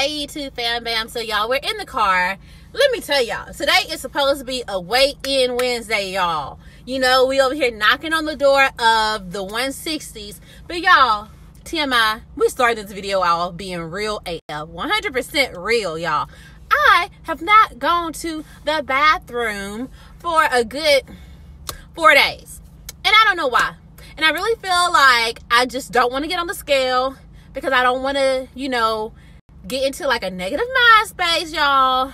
Hey YouTube fam bam, so y'all, we're in the car. Let me tell y'all, today is supposed to be a weigh-in Wednesday, y'all. You know, we over here knocking on the door of the 160s, but y'all, TMI, we started this video off being real AF, 100% real, y'all. I have not gone to the bathroom for a good 4 days, and I don't know why. And I really feel like I just don't want to get on the scale because I don't want to, you know, get into like a negative mind space, y'all.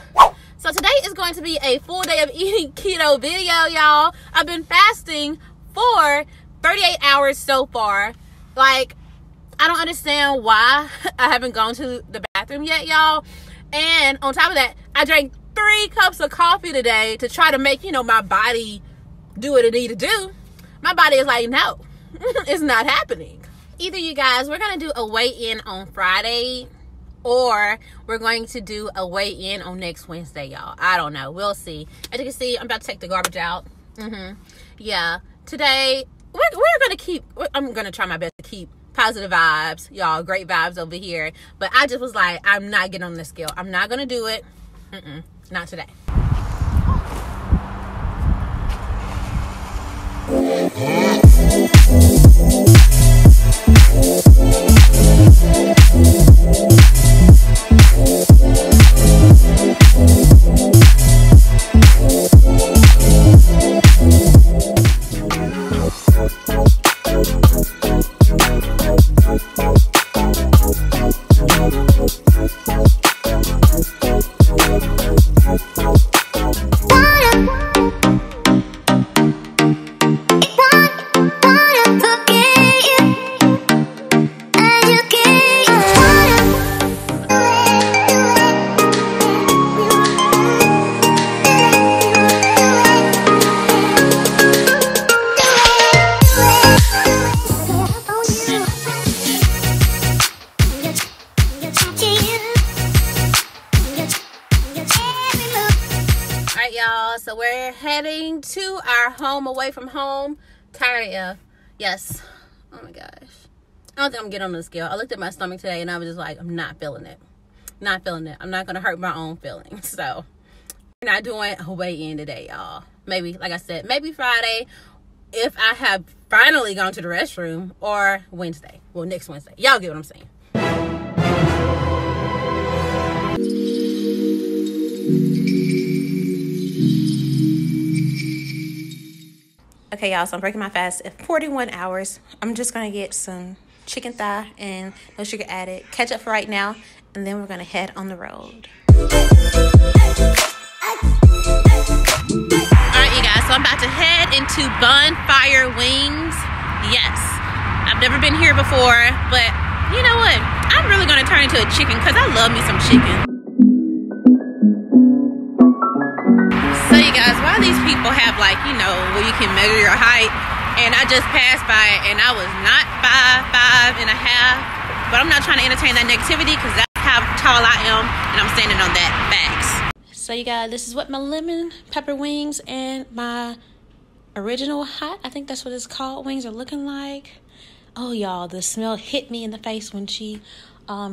So today is going to be a full day of eating keto video, y'all. I've been fasting for 38 hours so far. Like, I don't understand why I haven't gone to the bathroom yet, y'all. And on top of that, I drank 3 cups of coffee today to try to make, you know, my body do what it need to do. My body is like, no, it's not happening. Either you guys, we're gonna do a weigh-in on Friday, or we're going to do a weigh-in on next Wednesday, y'all. I don't know. We'll see. As you can see, I'm about to take the garbage out. Yeah. Today, we're going to keep... I'm going to try my best to keep positive vibes, y'all. Great vibes over here. But I just was like, I'm not getting on this scale. I'm not going to do it. Not today. So we're heading to our home, away from home. Tired of, yes. Oh my gosh. I don't think I'm getting on the scale. I looked at my stomach today and I was just like, I'm not feeling it. Not feeling it. I'm not going to hurt my own feelings. So we're not doing a weigh-in today, y'all. Maybe, like I said, maybe Friday if I have finally gone to the restroom, or Wednesday. Well, next Wednesday. Y'all get what I'm saying. Okay, y'all, so I'm breaking my fast at 41 hours. I'm just going to get some chicken thigh and no sugar added, ketchup for right now, and then we're going to head on the road. All right, you guys, so I'm about to head into Bonfire Wings. Yes, I've never been here before, but you know what? I'm really going to turn into a chicken because I love me some chicken. Guys, why these people have, like, you know, where you can measure your height, and I just passed by it and I was not 5'5½", but I'm not trying to entertain that negativity because that's how tall I am, and I'm standing on that. Facts. So you guys, this is what my lemon pepper wings and my original hot, I think that's what it's called, wings are looking like. Oh y'all, the smell hit me in the face when she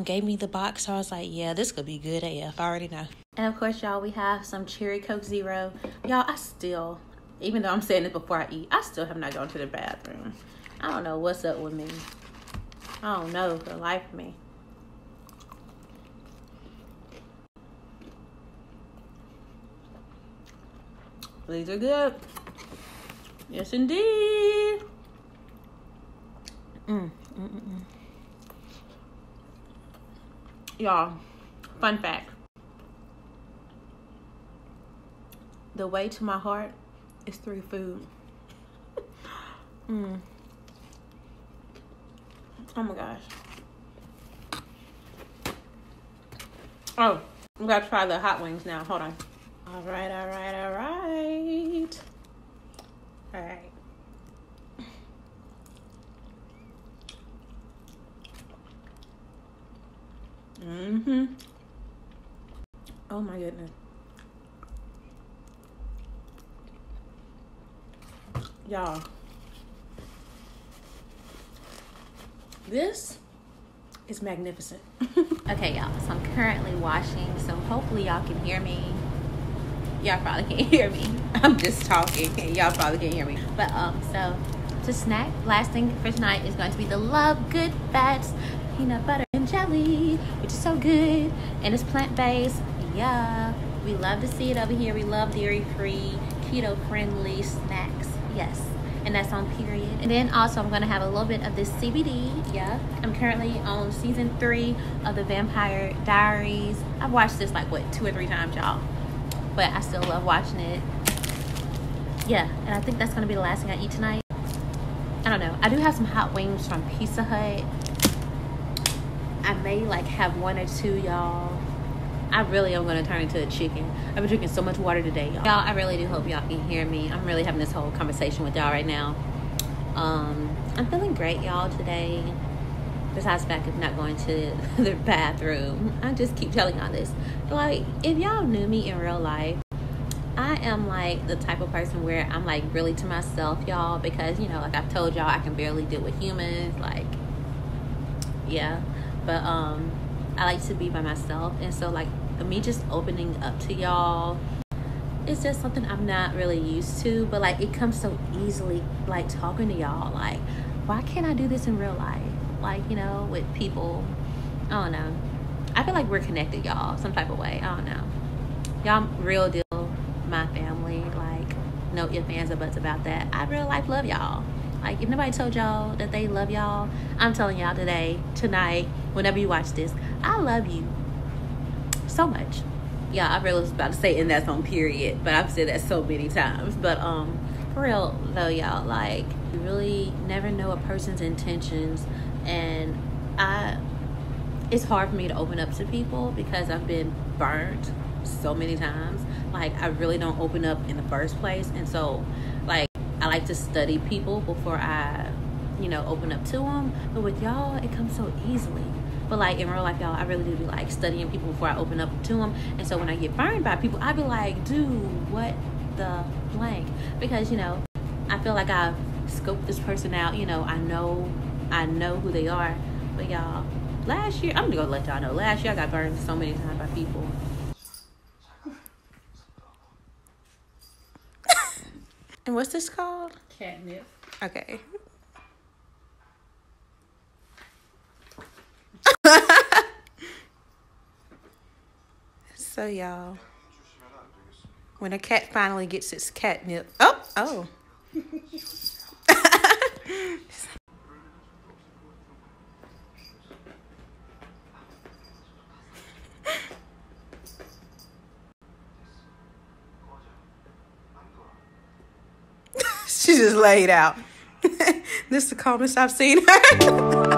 gave me the box, so I was like, yeah, this could be good AF. I already know. And of course, y'all, we have some Cherry Coke Zero. Y'all, I still, even though I'm saying this before I eat, I still have not gone to the bathroom. I don't know what's up with me. I don't know for the life of me. These are good. Yes, indeed. Y'all, fun fact. The way to my heart is through food. Oh my gosh. Oh, we gotta try the hot wings now. Hold on. All right, all right, all right. All right. Oh my goodness. Y'all, this is magnificent. Okay, y'all, so I'm currently washing, so hopefully y'all can hear me. Y'all probably can't hear me. I'm just talking and y'all probably can't hear me. But so to snack, last thing for tonight is going to be the Love Good Fats peanut butter and jelly, which is so good, and it's plant-based. Yeah, we love to see it over here. We love dairy-free, keto-friendly snacks. Yes, and that's on period. And then also I'm gonna have a little bit of this CBD. Yeah, I'm currently on season 3 of the Vampire Diaries. I've watched this like what, 2 or 3 times, y'all, but I still love watching it. Yeah, and I think that's gonna be the last thing I eat tonight. I don't know. I do have some hot wings from Pizza Hut. I may like have 1 or 2, y'all. I really am gonna turn into a chicken. I've been drinking so much water today, y'all. I really do hope y'all can hear me. I'm really having this whole conversation with y'all right now. I'm feeling great, y'all, today. Besides the fact of not going to the bathroom. I just keep telling y'all this. Like, if y'all knew me in real life, I am like the type of person where I'm like really to myself, y'all, because, you know, like I've told y'all, I can barely deal with humans. Like, yeah. But I like to be by myself, and so like me just opening up to y'all, it's just something I'm not really used to, but like it comes so easily, like talking to y'all. Like, why can't I do this in real life? Like, you know, with people, I don't know. I feel like we're connected, y'all, some type of way. I don't know, y'all. Real deal, my family, like no ifs, ands, or buts about that. I real life love y'all. Like, if nobody told y'all that they love y'all, I'm telling y'all today, tonight, whenever you watch this, I love you so much. Yeah, I really was about to say, and that's on period, but I've said that so many times. But for real though, y'all, like, you really never know a person's intentions, and it's hard for me to open up to people because I've been burnt so many times. Like, I really don't open up in the first place, and so like I like to study people before I, you know, open up to them. But with y'all, it comes so easily. But like in real life, y'all, I really do be like studying people before I open up to them. And so when I get burned by people, I be like, dude, what the blank? Because, you know, I feel like I've scoped this person out. You know, I know who they are. But y'all, last year, I'm gonna go let y'all know, last year I got burned so many times by people. And what's this called? Catnip. Okay. So y'all, when a cat finally gets its catnip, oh. She just laid out. This is the calmest I've seen her.